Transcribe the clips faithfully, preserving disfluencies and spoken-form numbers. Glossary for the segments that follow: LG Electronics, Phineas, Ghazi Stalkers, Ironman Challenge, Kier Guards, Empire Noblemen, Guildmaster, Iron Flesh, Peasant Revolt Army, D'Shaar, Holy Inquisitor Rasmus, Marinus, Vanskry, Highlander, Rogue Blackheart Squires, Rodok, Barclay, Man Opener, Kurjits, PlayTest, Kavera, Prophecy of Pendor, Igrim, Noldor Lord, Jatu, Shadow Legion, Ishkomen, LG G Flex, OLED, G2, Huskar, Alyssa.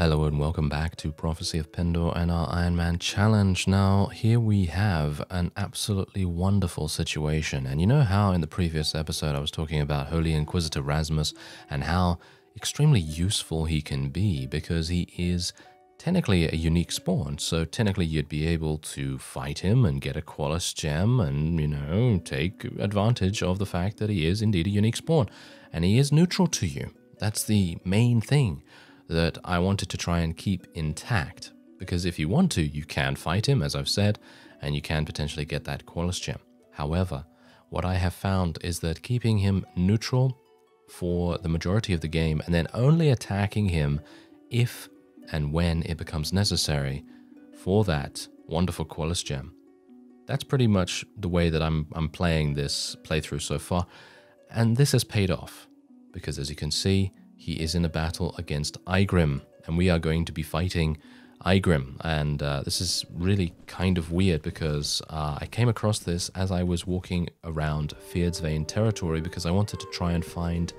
Hello and welcome back to Prophecy of Pendor and our Iron Man challenge. Now, here we have an absolutely wonderful situation. And you know how in the previous episode I was talking about Holy Inquisitor Rasmus and how extremely useful he can be because he is technically a unique spawn. So technically you'd be able to fight him and get a Qualis gem and, you know, take advantage of the fact that he is indeed a unique spawn. And he is neutral to you. That's the main thing that I wanted to try and keep intact, because if you want to, you can fight him, as I've said, and you can potentially get that Qualis gem. However, what I have found is that keeping him neutral for the majority of the game and then only attacking him if and when it becomes necessary for that wonderful Qualis gem, that's pretty much the way that I'm, I'm playing this playthrough so far, and this has paid off, because as you can see, he is in a battle against Igrim, and we are going to be fighting Igrim. And uh, this is really kind of weird because uh, I came across this as I was walking around Fierdsvain territory because I wanted to try and find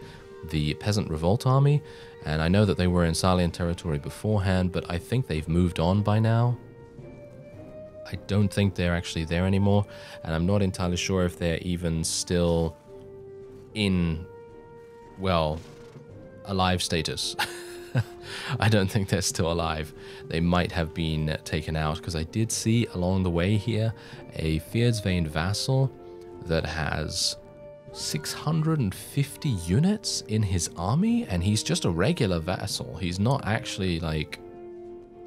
the Peasant Revolt Army. And I know that they were in Salian territory beforehand, but I think they've moved on by now. I don't think they're actually there anymore, and I'm not entirely sure if they're even still in, well, alive status. I don't think they're still alive. They might have been taken out, because I did see along the way here a Fierdsvain vassal that has six hundred fifty units in his army, and he's just a regular vassal. He's not actually like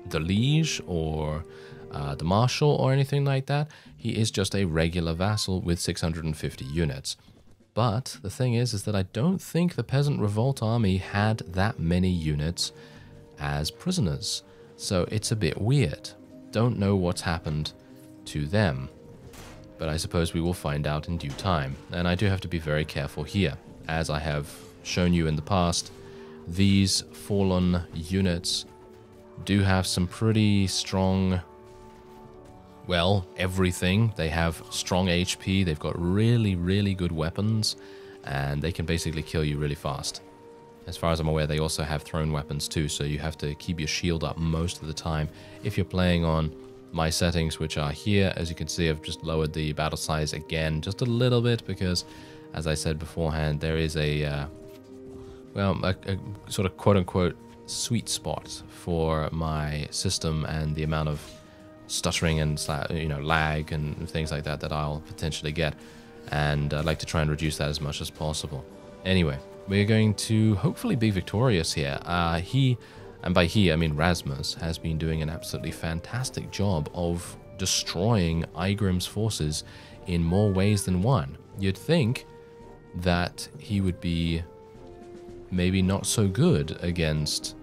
the liege or uh, the marshal or anything like that. He is just a regular vassal with six hundred fifty units. But the thing is, is that I don't think the Peasant Revolt Army had that many units as prisoners. So it's a bit weird. Don't know what's happened to them. But I suppose we will find out in due time. And I do have to be very careful here. As I have shown you in the past, these fallen units do have some pretty strong... well, everything. They have strong H P, they've got really, really good weapons, and they can basically kill you really fast. As far as I'm aware, they also have thrown weapons too, so you have to keep your shield up most of the time. If you're playing on my settings, which are here, as you can see, I've just lowered the battle size again just a little bit because, as I said beforehand, there is a, uh, well, a, a sort of quote-unquote sweet spot for my system and the amount of stuttering and, you know, lag and things like that that I'll potentially get, and I'd like to try and reduce that as much as possible. Anyway, we're going to hopefully be victorious here. Uh, he, and by he I mean Rasmus, has been doing an absolutely fantastic job of destroying Igrim's forces in more ways than one. You'd think that he would be maybe not so good against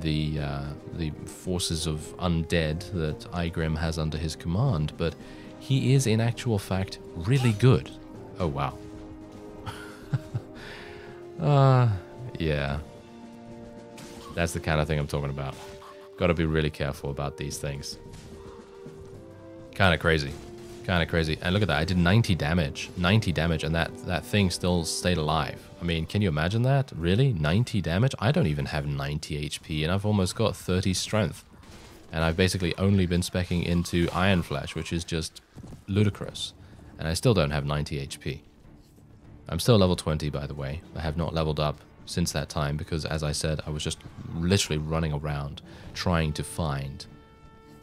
the uh, the forces of undead that Igrim has under his command, but he is in actual fact really good. Oh wow. uh, yeah. That's the kind of thing I'm talking about. Gotta be really careful about these things. Kinda crazy. Kinda crazy. And look at that, I did ninety damage. ninety damage, and that, that thing still stayed alive. I mean, can you imagine that? Really? ninety damage? I don't even have ninety H P, and I've almost got thirty strength. And I've basically only been speccing into Iron Flesh, which is just ludicrous. And I still don't have ninety H P. I'm still level twenty, by the way. I have not leveled up since that time, because as I said, I was just literally running around trying to find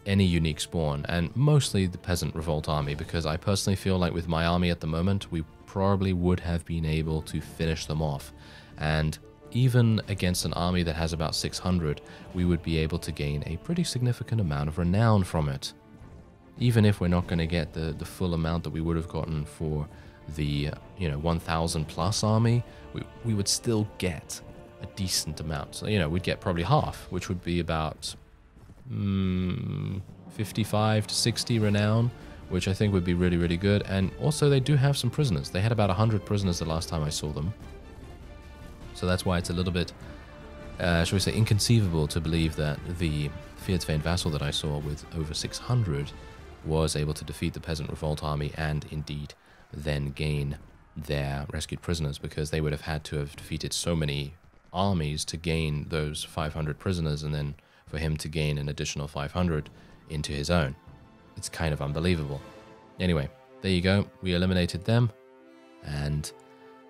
any unique spawn, and mostly the Peasant Revolt Army, because I personally feel like with my army at the moment, we probably would have been able to finish them off. And even against an army that has about six hundred, we would be able to gain a pretty significant amount of renown from it. Even if we're not going to get the, the full amount that we would have gotten for the, you know, one thousand plus army, we, we would still get a decent amount. So, you know, we'd get probably half, which would be about... Mm, fifty-five to sixty renown, which I think would be really, really good. And also they do have some prisoners. They had about one hundred prisoners the last time I saw them. So that's why it's a little bit, uh, shall we say, inconceivable to believe that the Fierdsvain vassal that I saw with over six hundred was able to defeat the Peasant Revolt Army and indeed then gain their rescued prisoners, because they would have had to have defeated so many armies to gain those five hundred prisoners and then for him to gain an additional five hundred into his own. It's kind of unbelievable. Anyway, there you go. We eliminated them. And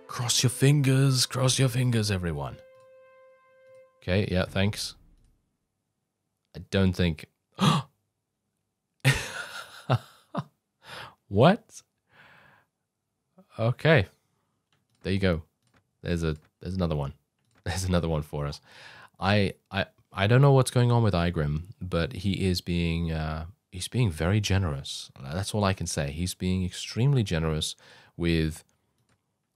cross your fingers, cross your fingers, everyone. Okay, yeah, thanks. I don't think... What? Okay. There you go. There's a there's another one. There's another one for us. I I I don't know what's going on with Igrim, but he is being uh, he's being very generous. That's all I can say. He's being extremely generous with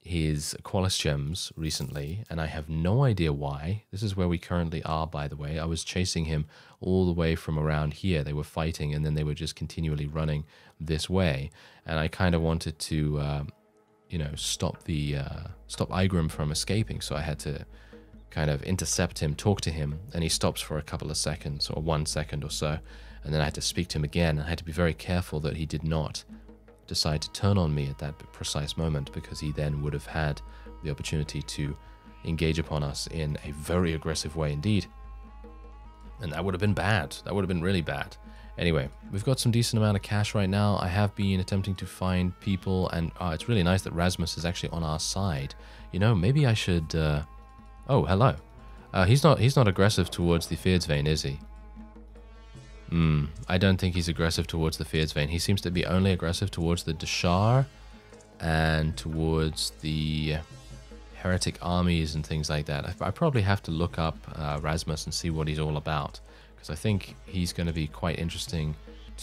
his Qualis gems recently, and I have no idea why. This is where we currently are, by the way. I was chasing him all the way from around here. They were fighting, and then they were just continually running this way. And I kind of wanted to, uh, you know, stop the uh, stop Igrim from escaping, so I had to kind of intercept him, talk to him, and he stops for a couple of seconds, or one second or so, and then I had to speak to him again. I had to be very careful that he did not decide to turn on me at that precise moment, because he then would have had the opportunity to engage upon us in a very aggressive way indeed. And that would have been bad. That would have been really bad. Anyway, we've got some decent amount of cash right now. I have been attempting to find people, and uh, it's really nice that Rasmus is actually on our side. You know, maybe I should... Uh... Oh, hello. Uh, he's not He's not aggressive towards the Fierdsvain, is he? Hmm, I don't think he's aggressive towards the Fierdsvain. He seems to be only aggressive towards the D'Shaar and towards the heretic armies and things like that. I, I probably have to look up uh, Rasmus and see what he's all about, because I think he's going to be quite interesting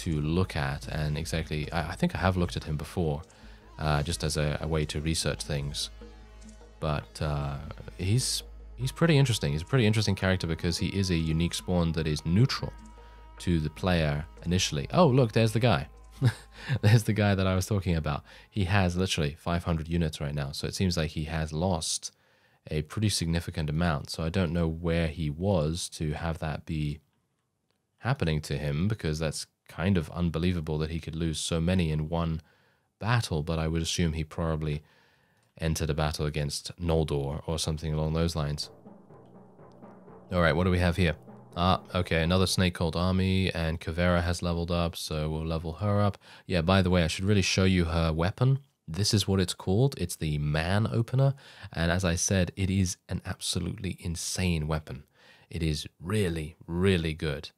to look at. And exactly, I, I think I have looked at him before, uh, just as a, a way to research things. But uh, he's he's pretty interesting. He's a pretty interesting character because he is a unique spawn that is neutral to the player initially. Oh, look, there's the guy. There's the guy that I was talking about. He has literally five hundred units right now, so it seems like he has lost a pretty significant amount. So I don't know where he was to have that be happening to him, because that's kind of unbelievable that he could lose so many in one battle, but I would assume he probably entered a battle against Noldor or something along those lines. All right, what do we have here? Ah, okay, another Snake Cult army, and Kavera has leveled up, so we'll level her up. Yeah, by the way, I should really show you her weapon. This is what it's called. It's the Man Opener, and as I said, it is an absolutely insane weapon. It is really, really good,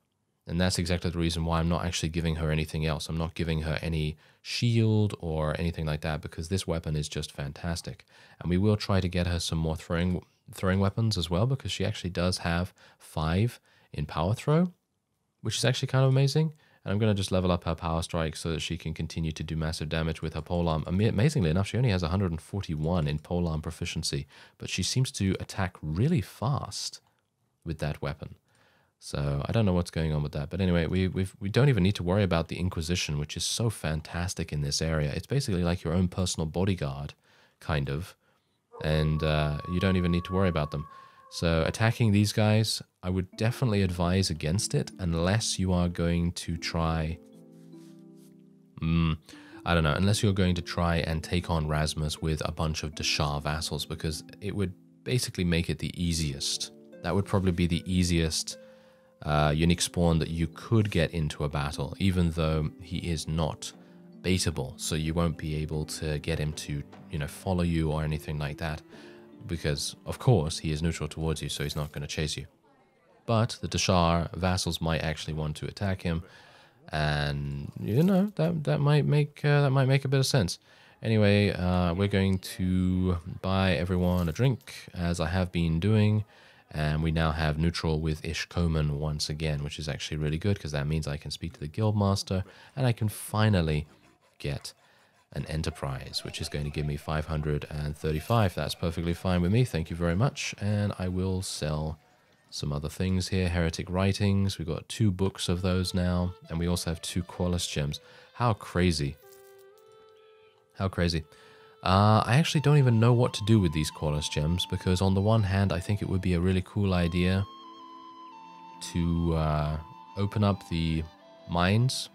and that's exactly the reason why I'm not actually giving her anything else. I'm not giving her any shield or anything like that, because this weapon is just fantastic, and we will try to get her some more throwing, throwing weapons as well, because she actually does have five in power throw, which is actually kind of amazing. And I'm going to just level up her power strike so that she can continue to do massive damage with her polearm. Amazingly enough, she only has one hundred forty-one in polearm proficiency, but she seems to attack really fast with that weapon. So I don't know what's going on with that. But anyway, we we've, we don't even need to worry about the Inquisition, which is so fantastic in this area. It's basically like your own personal bodyguard, kind of. And uh, you don't even need to worry about them. So attacking these guys, I would definitely advise against it, unless you are going to try... Mm, I don't know, unless you're going to try and take on Rasmus with a bunch of D'Shaar vassals, because it would basically make it the easiest. That would probably be the easiest uh, unique spawn that you could get into a battle, even though he is not baitable, so you won't be able to get him to, you know, follow you or anything like that, because of course he is neutral towards you, so he's not going to chase you. But the D'Shaar vassals might actually want to attack him, and you know, that that might make uh, that might make a bit of sense. Anyway, uh, we're going to buy everyone a drink, as I have been doing, and we now have neutral with Ishkomen once again, which is actually really good, because that means I can speak to the Guildmaster, and I can finally get an enterprise, which is going to give me five hundred thirty-five. That's perfectly fine with me. Thank you very much. And I will sell some other things here. Heretic writings. We've got two books of those now. And we also have two Qualis gems. How crazy. How crazy. Uh, I actually don't even know what to do with these Qualis gems, because on the one hand, I think it would be a really cool idea to uh, open up the mines.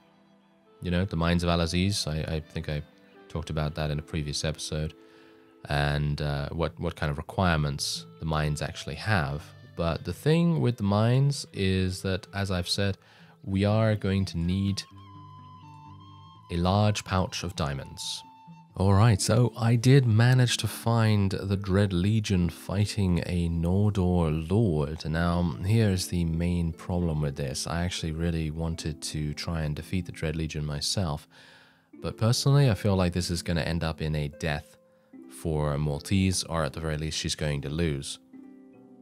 You know, the mines of Alaziz. I, I think I talked about that in a previous episode, and uh, what what kind of requirements the mines actually have But the thing with the mines is that, as I've said, we are going to need a large pouch of diamonds. Alright, so I did manage to find the Dread Legion fighting a Noldor Lord. Now, here's the main problem with this. I actually really wanted to try and defeat the Dread Legion myself, but personally I feel like this is going to end up in a death for Maltese, or at the very least she's going to lose.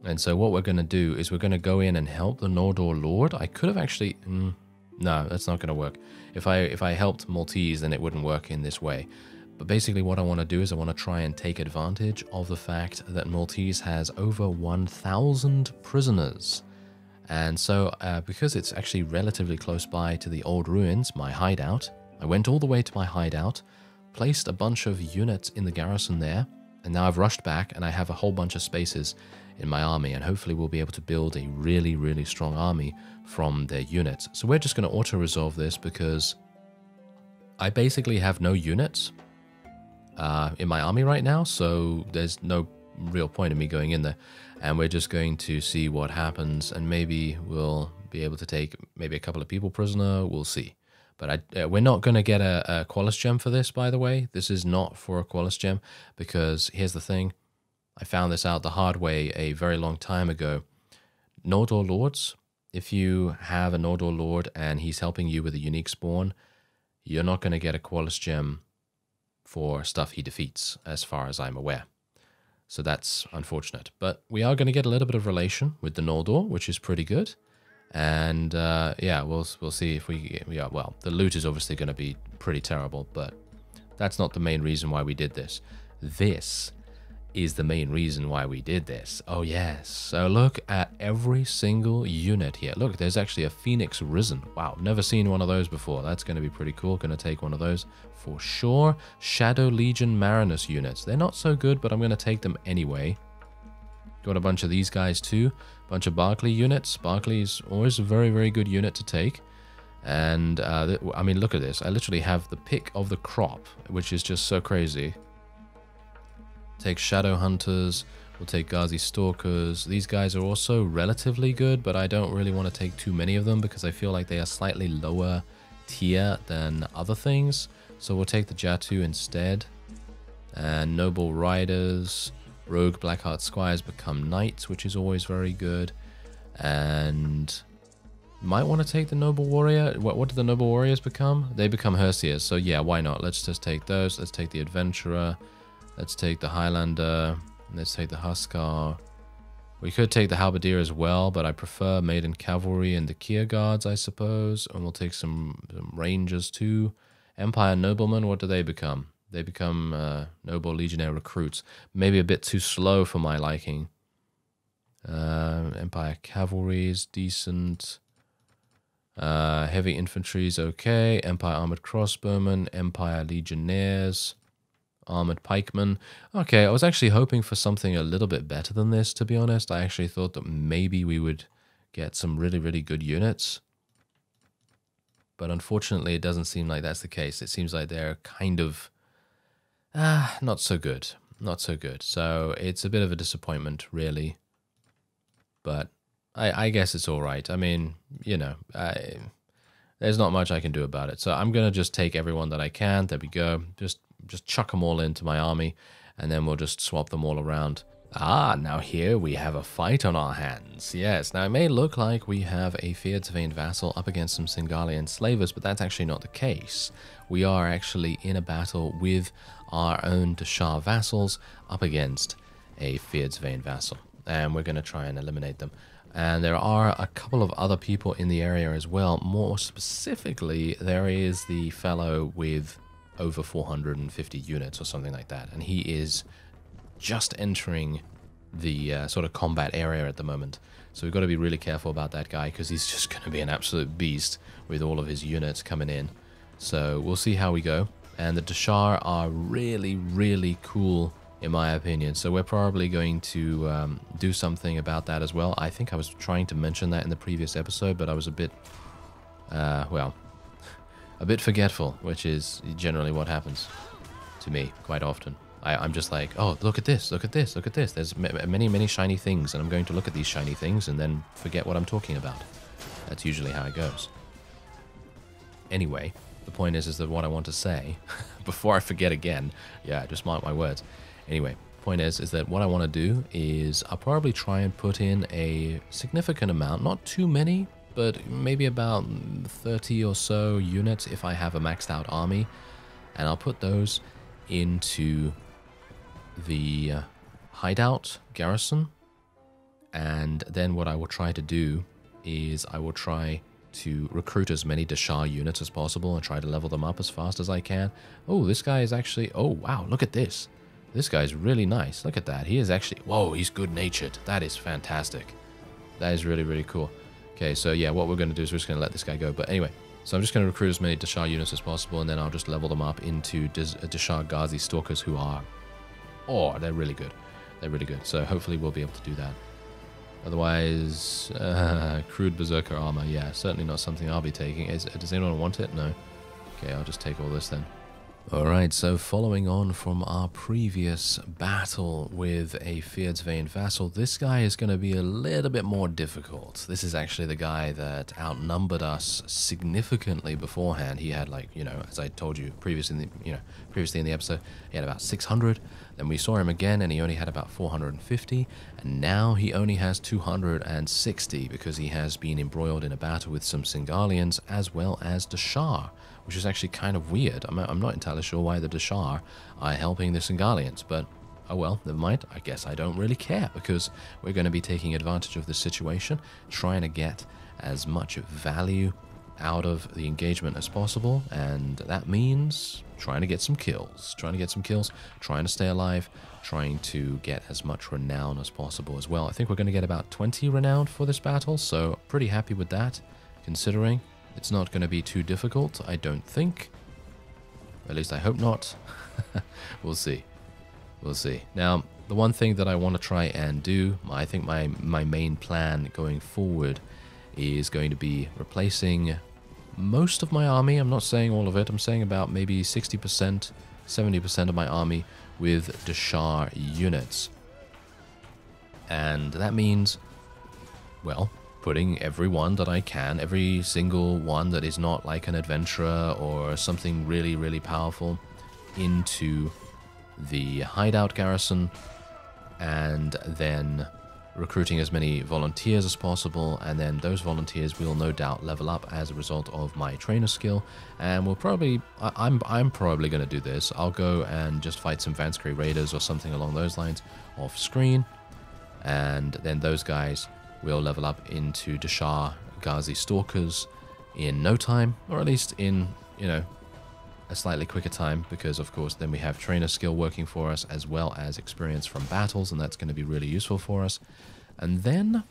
And so what we're going to do is we're going to go in and help the Noldor Lord. I could have actually... Mm, no, that's not going to work. If I, if I helped Maltese, then it wouldn't work in this way. But basically what I want to do is I want to try and take advantage of the fact that Maltese has over one thousand prisoners. And so uh, because it's actually relatively close by to the old ruins, my hideout, I went all the way to my hideout, placed a bunch of units in the garrison there, and now I've rushed back and I have a whole bunch of spaces in my army, and hopefully we'll be able to build a really, really strong army from their units. So we're just going to auto-resolve this because I basically have no units Uh, in my army right now, so there's no real point in me going in there, and we're just going to see what happens, and maybe we'll be able to take maybe a couple of people prisoner, we'll see. But I, uh, we're not going to get a, a Qualis gem for this, by the way. This is not for a Qualis gem, because here's the thing, I found this out the hard way a very long time ago. Noldor Lords, if you have a Noldor Lord and he's helping you with a unique spawn, you're not going to get a Qualis gem for stuff he defeats, as far as I'm aware. So that's unfortunate. But we are going to get a little bit of relation with the Noldor, which is pretty good. And uh, yeah, we'll we'll see if we... Yeah, well, the loot is obviously going to be pretty terrible, but that's not the main reason why we did this. This is the main reason why we did this. Oh yes, so look at every single unit here. Look, there's actually a Phoenix Risen. Wow, never seen one of those before. That's going to be pretty cool. Going to take one of those for sure. Shadow Legion Marinus units. They're not so good, but I'm going to take them anyway. Got a bunch of these guys too. Bunch of Barclay units. Barclay is always a very, very good unit to take. And, uh, I mean, look at this. I literally have the pick of the crop, which is just so crazy. Take Shadow Hunters, we'll take Ghazi Stalkers. These guys are also relatively good, but I don't really want to take too many of them because I feel like they are slightly lower tier than other things. So we'll take the Jatu instead. And Noble Riders, Rogue Blackheart Squires become Knights, which is always very good. And might want to take the Noble Warrior. What, what do the Noble Warriors become? They become Herseers, so yeah, why not? Let's just take those. Let's take the Adventurer. Let's take the Highlander, let's take the Huskar. We could take the Halberdier as well, but I prefer Maiden Cavalry and the Kier Guards, I suppose. And we'll take some, some Rangers too. Empire Noblemen, what do they become? They become uh, Noble Legionnaire Recruits. Maybe a bit too slow for my liking. Uh, Empire Cavalry is decent. Uh, heavy Infantry is okay. Empire Armored Crossbowmen, Empire Legionnaires. Armored Pikemen. Okay, I was actually hoping for something a little bit better than this, to be honest. I actually thought that maybe we would get some really, really good units. But unfortunately, it doesn't seem like that's the case. It seems like they're kind of... Ah, not so good. Not so good. So it's a bit of a disappointment, really. But I, I guess it's all right. I mean, you know, I, there's not much I can do about it. So I'm going to just take everyone that I can. There we go. Just... just chuck them all into my army, and then we'll just swap them all around. Ah, now here we have a fight on our hands. Yes, now it may look like we have a Fierdsvain vassal up against some Singalian slavers, but that's actually not the case. We are actually in a battle with our own D'Shaar vassals up against a Fierdsvain vassal, and we're going to try and eliminate them. And there are a couple of other people in the area as well. More specifically, there is the fellow with over four hundred fifty units or something like that, and he is just entering the uh, sort of combat area at the moment, so we've got to be really careful about that guy because he's just going to be an absolute beast with all of his units coming in. So we'll see how we go. And the D'Shaar are really, really cool in my opinion, so we're probably going to um, do something about that as well. I think I was trying to mention that in the previous episode, but I was a bit uh, well A bit forgetful, which is generally what happens to me quite often. I, I'm just like, oh, look at this, look at this, look at this. There's m many, many shiny things, and I'm going to look at these shiny things and then forget what I'm talking about. That's usually how it goes. Anyway, the point is, is that what I want to say, before I forget again, yeah, just mark my words. Anyway, point is, is that what I want to do is I'll probably try and put in a significant amount, not too many, but maybe about thirty or so units if I have a maxed out army, and I'll put those into the hideout garrison. And then what I will try to do is I will try to recruit as many D'Shaar units as possible and try to level them up as fast as I can. Oh, this guy is actually, oh wow, look at this. This guy's really nice. Look at that. He is actually, whoa, he's good-natured. That is fantastic. That is really, really cool. Okay, so yeah, what we're going to do is we're just going to let this guy go. But anyway, so I'm just going to recruit as many D'Shaar units as possible, and then I'll just level them up into D'Shaar Ghazi Stalkers, who are, oh, they're really good. They're really good. So hopefully we'll be able to do that. Otherwise, uh, crude berserker armor. Yeah, certainly not something I'll be taking. Is, does anyone want it? No. Okay, I'll just take all this then. Alright, so following on from our previous battle with a Fierdsvain vassal, this guy is going to be a little bit more difficult. This is actually the guy that outnumbered us significantly beforehand. He had, like, you know, as I told you previously in the, you know, previously in the episode, he had about six hundred. Then we saw him again and he only had about four hundred fifty. And now he only has two hundred sixty because he has been embroiled in a battle with some Singalians as well as D'Shaar, which is actually kind of weird. I'm, I'm not entirely sure why the D'Shaar are helping the Singalians, but oh well, never mind. I guess I don't really care because we're going to be taking advantage of the situation, trying to get as much value out of the engagement as possible, and that means trying to get some kills, trying to get some kills, trying to stay alive, trying to get as much renown as possible as well. I think we're going to get about twenty renown for this battle, so pretty happy with that, considering it's not going to be too difficult, I don't think. At least I hope not. We'll see. We'll see. Now, the one thing that I want to try and do, I think my, my main plan going forward is going to be replacing most of my army. I'm not saying all of it. I'm saying about maybe sixty percent, seventy percent of my army with D'Shaar units. And that means, well, putting everyone that I can, every single one that is not like an adventurer or something really, really powerful, into the hideout garrison, and then recruiting as many volunteers as possible, and then those volunteers will no doubt level up as a result of my trainer skill, and we'll probably, I, I'm, I'm probably going to do this. I'll go and just fight some Vanskry Raiders or something along those lines off screen, and then those guys we'll level up into D'Shaar Ghazi Stalkers in no time, or at least in, you know, a slightly quicker time, because of course then we have trainer skill working for us as well as experience from battles, and that's going to be really useful for us. And then,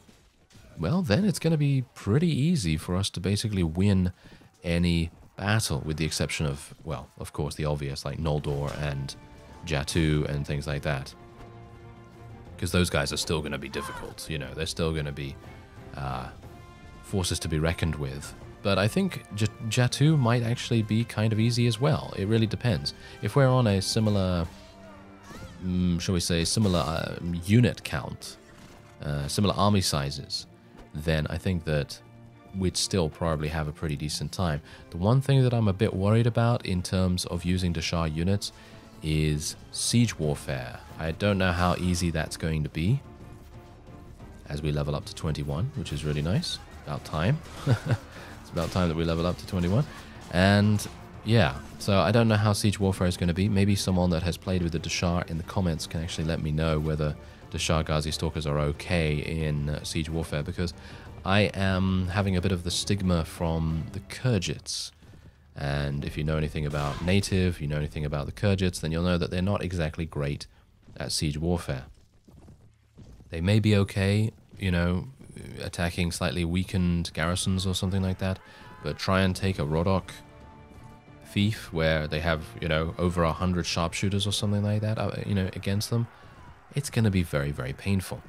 well, then it's going to be pretty easy for us to basically win any battle, with the exception of, well, of course the obvious, like Noldor and Jatu and things like that. Because those guys are still going to be difficult, you know, they're still going to be uh, forces to be reckoned with. But I think J Jatu might actually be kind of easy as well. It really depends. If we're on a similar, um, shall we say, similar uh, unit count, uh, similar army sizes, then I think that we'd still probably have a pretty decent time. The one thing that I'm a bit worried about in terms of using D'Shaar units is siege warfare. I don't know how easy that's going to be as we level up to twenty-one, which is really nice. About time. It's about time that we level up to twenty-one. And yeah, so I don't know how siege warfare is going to be. Maybe someone that has played with the D'Shaar in the comments can actually let me know whether D'Shaar Ghazi Stalkers are okay in uh, siege warfare, because I am having a bit of the stigma from the Kurjits. And if you know anything about native, you know anything about the Kurjits, then you'll know that they're not exactly great at siege warfare. They may be okay, you know, attacking slightly weakened garrisons or something like that, but try and take a Rodok fief where they have, you know, over a hundred sharpshooters or something like that, you know, against them. It's going to be very, very painful.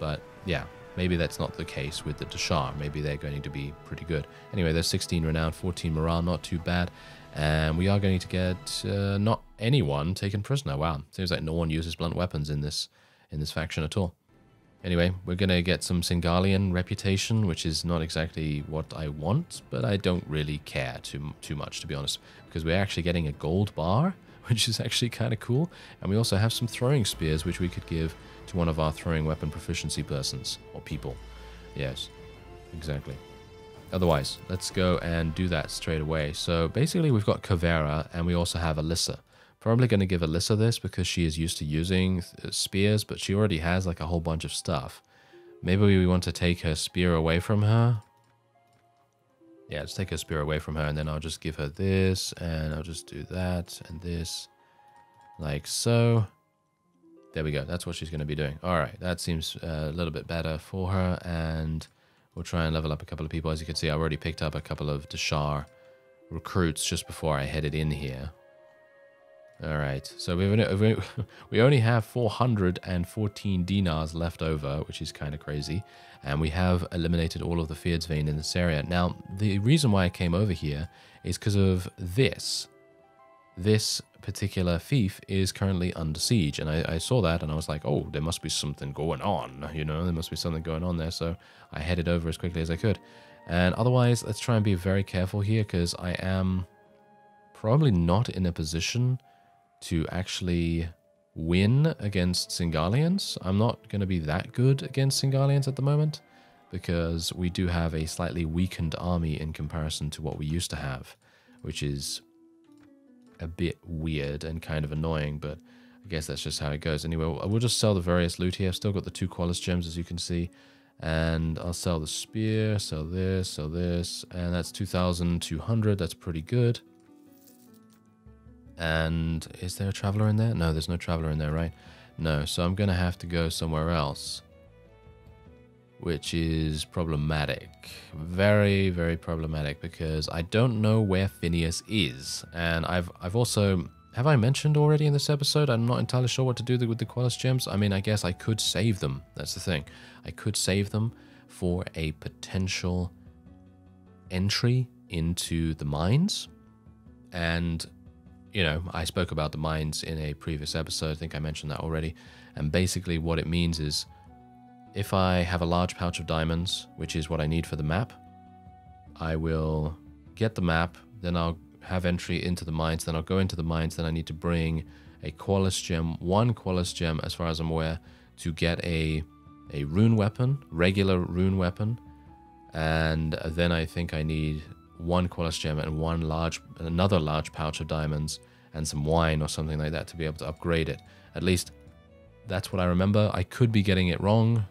But yeah, Maybe that's not the case with the D'Shaar. Maybe they're going to be pretty good. Anyway, there's sixteen renown, fourteen morale, not too bad. And we are going to get uh, not anyone taken prisoner. Wow, seems like no one uses blunt weapons in this in this faction at all. Anyway, we're going to get some Singalian reputation, which is not exactly what I want, but I don't really care too, too much, to be honest, because we're actually getting a gold bar, which is actually kind of cool. And we also have some throwing spears, which we could give to one of our throwing weapon proficiency persons, or people. Yes, exactly. Otherwise, let's go and do that straight away. So basically, we've got Kavera, and we also have Alyssa. Probably going to give Alyssa this because she is used to using spears, but she already has like a whole bunch of stuff. Maybe we want to take her spear away from her. Yeah, let's take her spear away from her, and then I'll just give her this, and I'll just do that, and this, like so. There we go. That's what she's going to be doing. All right, that seems a little bit better for her, and we'll try and level up a couple of people. As you can see, I already picked up a couple of D'Shaar recruits just before I headed in here. All right, so we only, we only have four hundred fourteen dinars left over, which is kind of crazy. And we have eliminated all of the Fierdsvain in this area. Now, the reason why I came over here is because of this. This particular fief is currently under siege. And I, I saw that and I was like, oh, there must be something going on. You know, there must be something going on there. So I headed over as quickly as I could. And otherwise, let's try and be very careful here because I am probably not in a position to actually win against Singalians. I'm not going to be that good against Singalians at the moment because we do have a slightly weakened army in comparison to what we used to have, which is a bit weird and kind of annoying, but I guess that's just how it goes. Anyway, we'll just sell the various loot here. I've still got the two Qualis gems, as you can see, and I'll sell the spear, sell this, sell this, and that's two thousand two hundred. That's pretty good. And is there a traveler in there? No, there's no traveler in there, right? No, so I'm going to have to go somewhere else, which is problematic. Very, very problematic because I don't know where Phineas is. And I've I've also... Have I mentioned already in this episode? I'm not entirely sure what to do with the Qualis gems. I mean, I guess I could save them. That's the thing. I could save them for a potential entry into the mines. And... you know, I spoke about the mines in a previous episode. I think I mentioned that already. And basically what it means is if I have a large pouch of diamonds, which is what I need for the map, I will get the map, then I'll have entry into the mines, then I'll go into the mines, then I need to bring a Qualis gem, one Qualis gem, as far as I'm aware, to get a, a rune weapon, regular rune weapon. And then I think I need... one Qualis gem and one large, another large pouch of diamonds and some wine or something like that to be able to upgrade it. At least that's what I remember. I could be getting it wrong,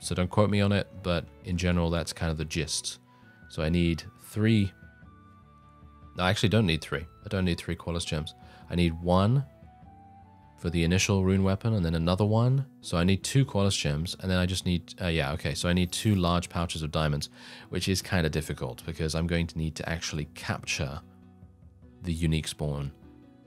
so don't quote me on it, but in general, that's kind of the gist. So I need three. I actually don't need three. I don't need three Qualis gems. I need one for the initial rune weapon and then another one. So I need two Qualis gems and then I just need, uh, yeah, okay. So I need two large pouches of diamonds, which is kind of difficult because I'm going to need to actually capture the unique spawn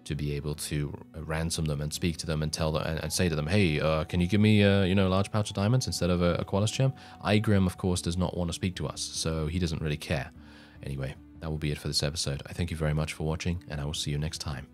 to be able to ransom them and speak to them and tell them and, and say to them, hey, uh, can you give me a, you know, a large pouch of diamonds instead of a, a Qualis gem? Igrim, of course, does not want to speak to us, so he doesn't really care. Anyway, that will be it for this episode. I thank you very much for watching and I will see you next time.